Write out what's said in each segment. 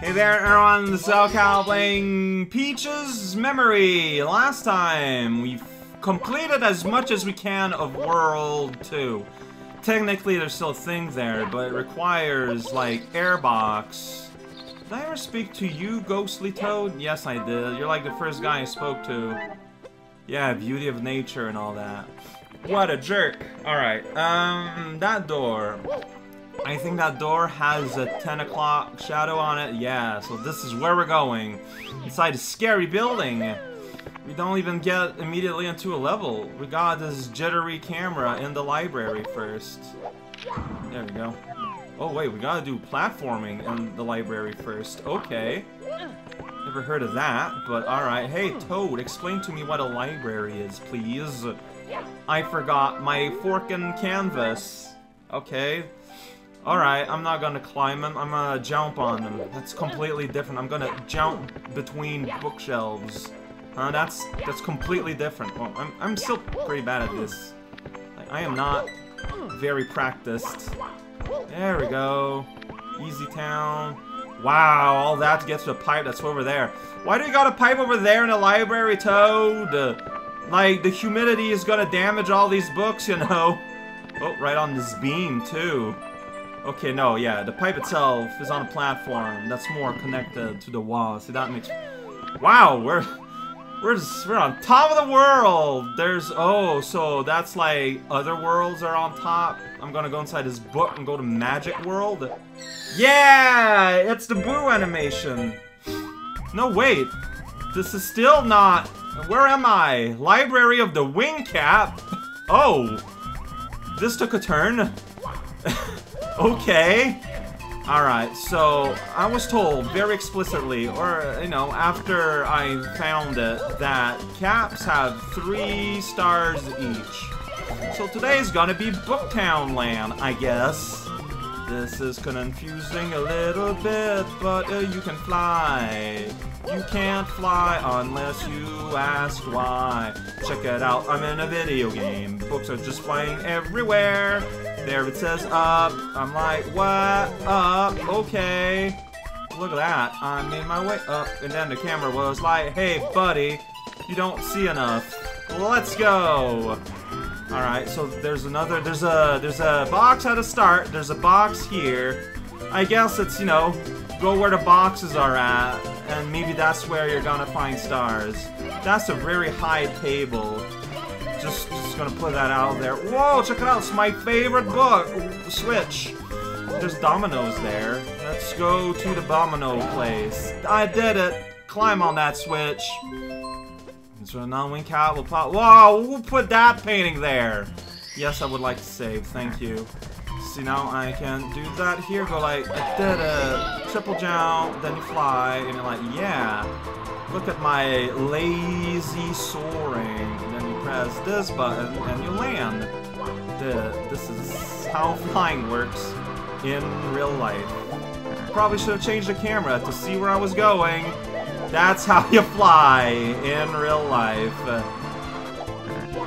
Hey there everyone, this is El Cal playing Peach's Memory. Last time, we've completed as much as we can of World 2. Technically, there's still a thing there, but it requires, like, airbox. Did I ever speak to you, Ghostly Toad? Yes, I did. You're like the first guy I spoke to. Yeah, beauty of nature and all that. What a jerk. Alright, that door. I think that door has a 10 o'clock shadow on it. Yeah, so this is where we're going. Inside a scary building. We don't even get immediately into a level. We got this jittery camera in the library first. There we go. Oh wait, we gotta do platforming in the library first. Okay. Never heard of that, but alright. Hey Toad, explain to me what a library is, please. I forgot my forkin' canvas. Okay. Alright, I'm not gonna climb them, I'm gonna jump on them. That's completely different. I'm gonna jump between bookshelves. That's completely different. Well, I'm still pretty bad at this. Like, I am not very practiced. There we go. Easy town. Wow, all that to get to the pipe that's over there. Why do you got a pipe over there in the library, Toad? Like, the humidity is gonna damage all these books, you know? Oh, right on this beam, too. Okay, no, yeah, the pipe itself is on a platform that's more connected to the wall. See, that makes... Wow, we're on top of the world! There's... Oh, so that's like other worlds are on top. I'm gonna go inside this book and go to Magic World. Yeah! It's the Boo animation! No, wait. This is still not... Where am I? Library of the Wing Cap? Oh! This took a turn. Okay. Alright, so I was told very explicitly, or, you know, after I found it, that caps have 3 stars each. So today's gonna be Booktown land, I guess. This is confusing a little bit, but you can fly. You can't fly unless you ask why. Check it out, I'm in a video game. Books are just flying everywhere. There it says up. I'm like, what? Up, okay. Look at that, I made my way up. And then the camera was like, hey buddy, you don't see enough. Let's go. Alright, so there's another, there's a box at a start. There's a box here. I guess it's, you know, go where the boxes are at. And maybe that's where you're gonna find stars. That's a very high table. Just gonna put that out there. Whoa, check it out, it's my favorite book! Switch. There's dominoes there. Let's go to the domino place. I did it! Climb on that switch. So now Wing Cap will pop. Whoa, who put that painting there? Yes, I would like to save, thank you. See, now I can do that here, go like, I did a triple jump, then you fly, and you're like, yeah. Look at my lazy soaring. And then you press this button, and you land. This is how flying works in real life. Probably should have changed the camera to see where I was going. That's how you fly in real life.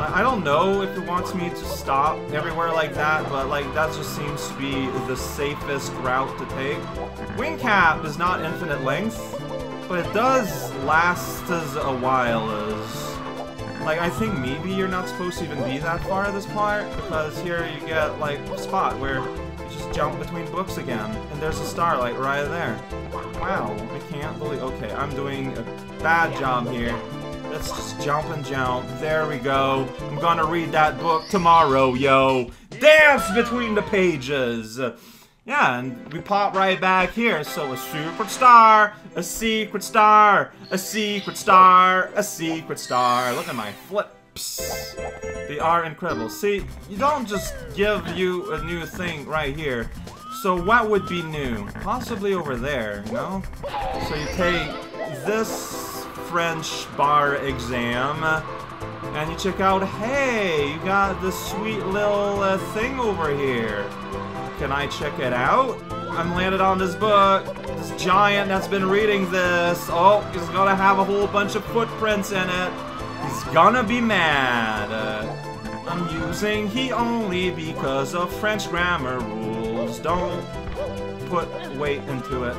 I don't know if it wants me to stop everywhere like that, but like that just seems to be the safest route to take. Wing Cap is not infinite length, but it does last us a while. Like, I think maybe you're not supposed to even be that far at this part, because here you get like a spot where you just jump between books again, and there's a starlight right there. Wow, I can't believe... Okay, I'm doing a bad job here. Let's just jump and jump. There we go. I'm gonna read that book tomorrow, yo. Dance between the pages! Yeah, and we pop right back here. So a secret star, a secret star, a secret star, a secret star. Look at my flips. They are incredible. See, you don't just give you a new thing right here. So what would be new? Possibly over there, you know? So you take this French bar exam, and you check out, hey, you got this sweet little thing over here. Can I check it out? I'm landed on this book. This giant that's been reading this. Oh, he's gonna have a whole bunch of footprints in it. He's gonna be mad. I'm using he only because of French grammar rules. Don't put weight into it.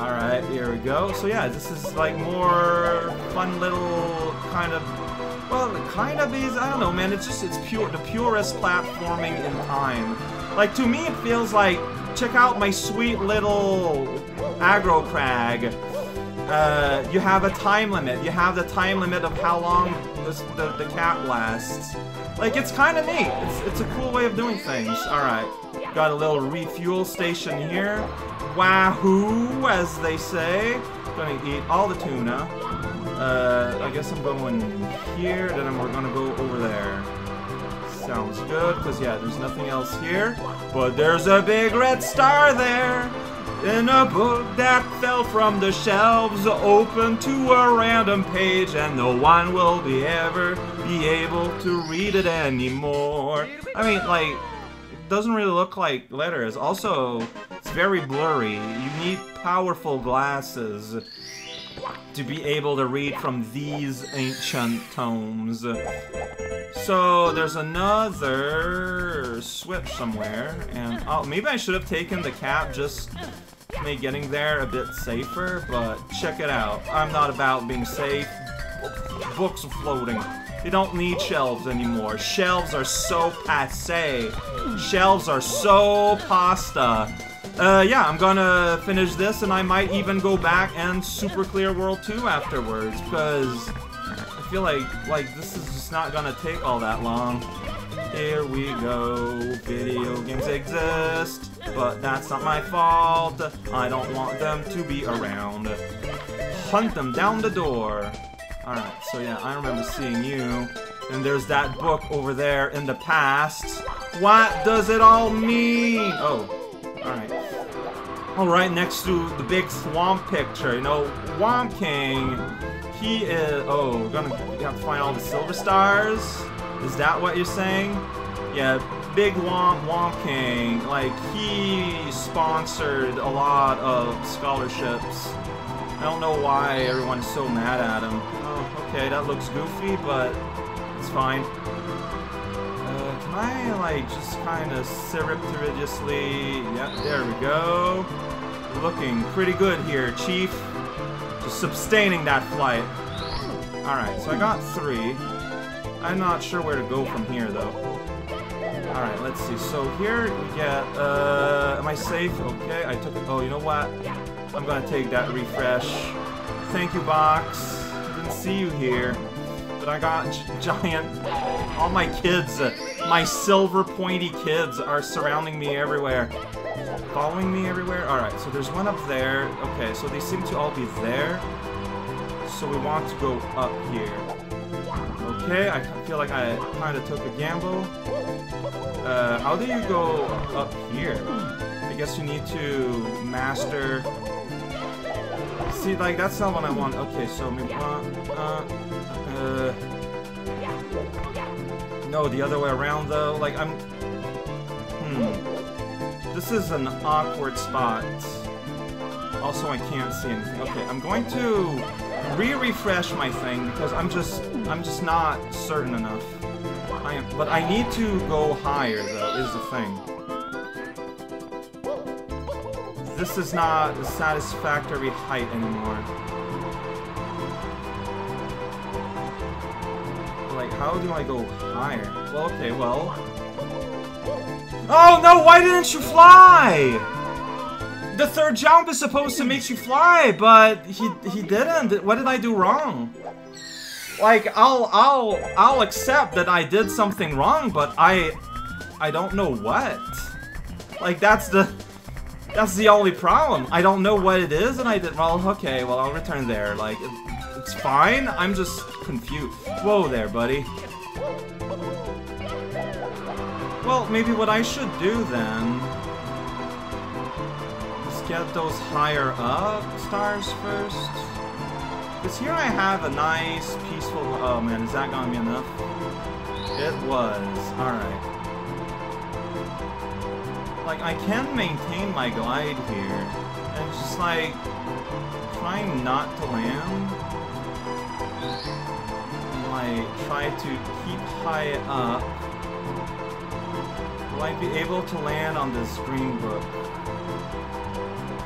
Alright, here we go. So yeah, this is like more fun little kind of, well, it kind of is, I don't know, man, it's just, it's pure, the purest platforming in time. Like, to me, it feels like, check out my sweet little aggro crag. You have a time limit. You have the time limit of how long this, the cap lasts. Like, it's kind of neat. It's a cool way of doing things. Alright. Got a little refuel station here. Wahoo, as they say. Gonna eat all the tuna. I guess I'm going here, then we're gonna go over there. Sounds good, because, yeah, there's nothing else here. But there's a big red star there! In a book that fell from the shelves, open to a random page, and no one will be ever be able to read it anymore. I mean, like, it doesn't really look like letters. Also, it's very blurry. You need powerful glasses to be able to read from these ancient tomes. So there's another switch somewhere, and oh, maybe I should have taken the cap, just made getting there a bit safer, but check it out. I'm not about being safe. Books are floating. You don't need shelves anymore. Shelves are so passe. Shelves are so pasta. Yeah, I'm gonna finish this, and I might even go back and Super Clear World 2 afterwards, because I feel like this is just not gonna take all that long. Here we go. Video games exist, but that's not my fault. I don't want them to be around. Hunt them down the door. Alright, so yeah, I remember seeing you. And there's that book over there in the past. What does it all mean? Oh, alright. All right, next to the big swamp picture, you know, Womp King, he is, oh, we're gonna have to find all the silver stars? Is that what you're saying? Yeah, big Womp King, like, he sponsored a lot of scholarships. I don't know why everyone's so mad at him. Oh, okay, that looks goofy, but it's fine. Can I, like, just kind of surreptitiously... Yep, there we go. Looking pretty good here, Chief. Just sustaining that flight. Alright, so I got 3. I'm not sure where to go from here, though. Alright, let's see. So here we get... am I safe? Okay, I took... Oh, you know what? I'm gonna take that refresh. Thank you, box. Didn't see you here. But I got giant... All my kids... My silver pointy kids are surrounding me everywhere. Following me everywhere? Alright, so there's one up there. Okay, so they seem to all be there. So we want to go up here. Okay, I feel like I kind of took a gamble. How do you go up here? I guess you need to master... See, like, that's not what I want. Okay, so we want... No, the other way around, though. Like, I'm... This is an awkward spot. Also, I can't see anything. Okay, I'm going to re-refresh my thing, because I'm just not certain enough. But I need to go higher, though, is the thing. This is not a satisfactory height anymore. Like, how do I go higher? Well, okay, well... Oh, no, why didn't you fly? The third jump is supposed to make you fly, but he didn't. What did I do wrong? Like, I'll accept that I did something wrong, but I don't know what. Like, that's the only problem. I don't know what it is, and I did... Well, okay, well, I'll return there. Like... It's fine, I'm just confused. Whoa there, buddy. Well, maybe what I should do then is get those higher up stars first. Because here I have a nice, peaceful... Oh man, is that gonna be enough? It was. Alright. Like, I can maintain my glide here. And just like, trying not to land. Try to keep high up. Will I be able to land on this green book?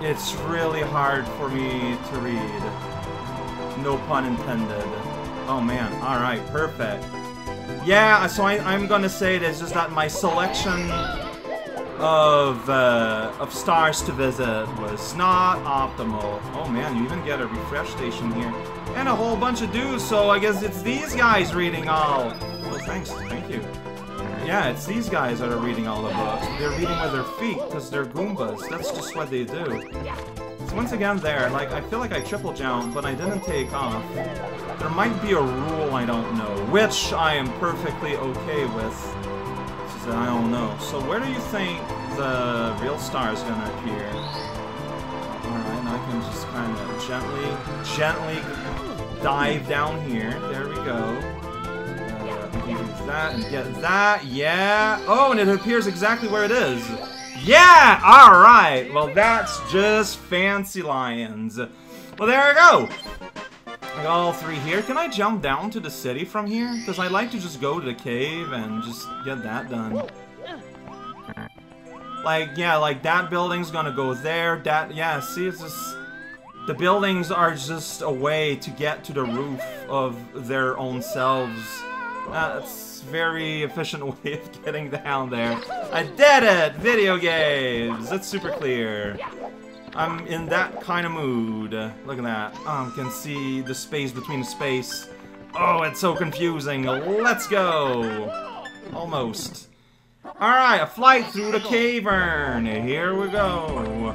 It's really hard for me to read. No pun intended. Oh man, alright, perfect. Yeah, so I'm gonna say it, it's just that my selection of stars to visit was not optimal. Oh man, you even get a refresh station here. And a whole bunch of dudes, so I guess it's these guys reading all. Well, thanks, thank you. Yeah, it's these guys that are reading all the books. They're reading with their feet, because they're Goombas. That's just what they do. So once again there, like, I feel like I triple jumped, but I didn't take off. There might be a rule I don't know, which I am perfectly okay with. I don't know. So where do you think the real star is gonna appear? Alright, now I can just kind of gently dive down here. There we go. I can use that and get that. Yeah! Oh, and it appears exactly where it is. Yeah! Alright! Well, that's just fancy lions. Well, there we go! I got all three here. Can I jump down to the city from here? Because I like to just go to the cave and just get that done. Like, yeah, like that building's gonna go there. That, yeah, see, it's just... The buildings are just a way to get to the roof of their own selves. That's a very efficient way of getting down there. I did it! Video games! That's super clear. I'm in that kind of mood. Look at that. Can see the space between the space. Oh, it's so confusing. Let's go. Almost. Alright, a flight through the cavern. Here we go.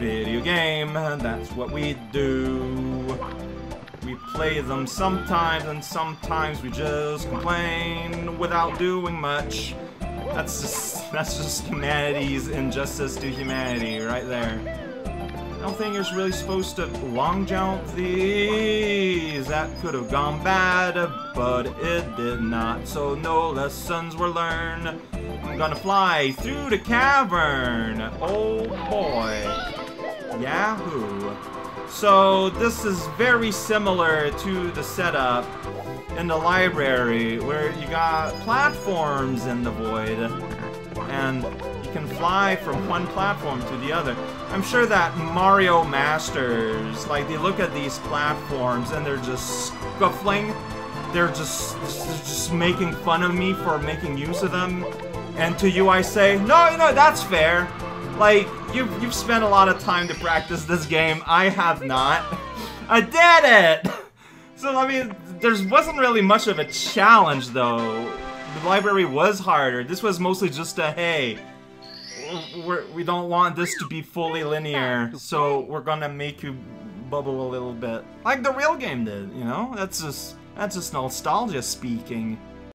Video game. That's what we do. We play them sometimes, and sometimes we just complain without doing much. That's just humanity's injustice to humanity right there. I don't think it's really supposed to long jump these. That could have gone bad, but it did not. So no lessons were learned. I'm gonna fly through the cavern. Oh boy. Yahoo. So this is very similar to the setup in the library where you got platforms in the void. And you can fly from one platform to the other. I'm sure that Mario Masters, like, they look at these platforms and they're just scuffling. They're just making fun of me for making use of them. And to you I say, no, you know, that's fair. Like, you've spent a lot of time to practice this game. I have not. I did it! So, I mean, there wasn't really much of a challenge, though. The library was harder. This was mostly just a, hey, we don't want this to be fully linear, so we're gonna make you bubble a little bit. Like the real game did, you know? That's just nostalgia speaking.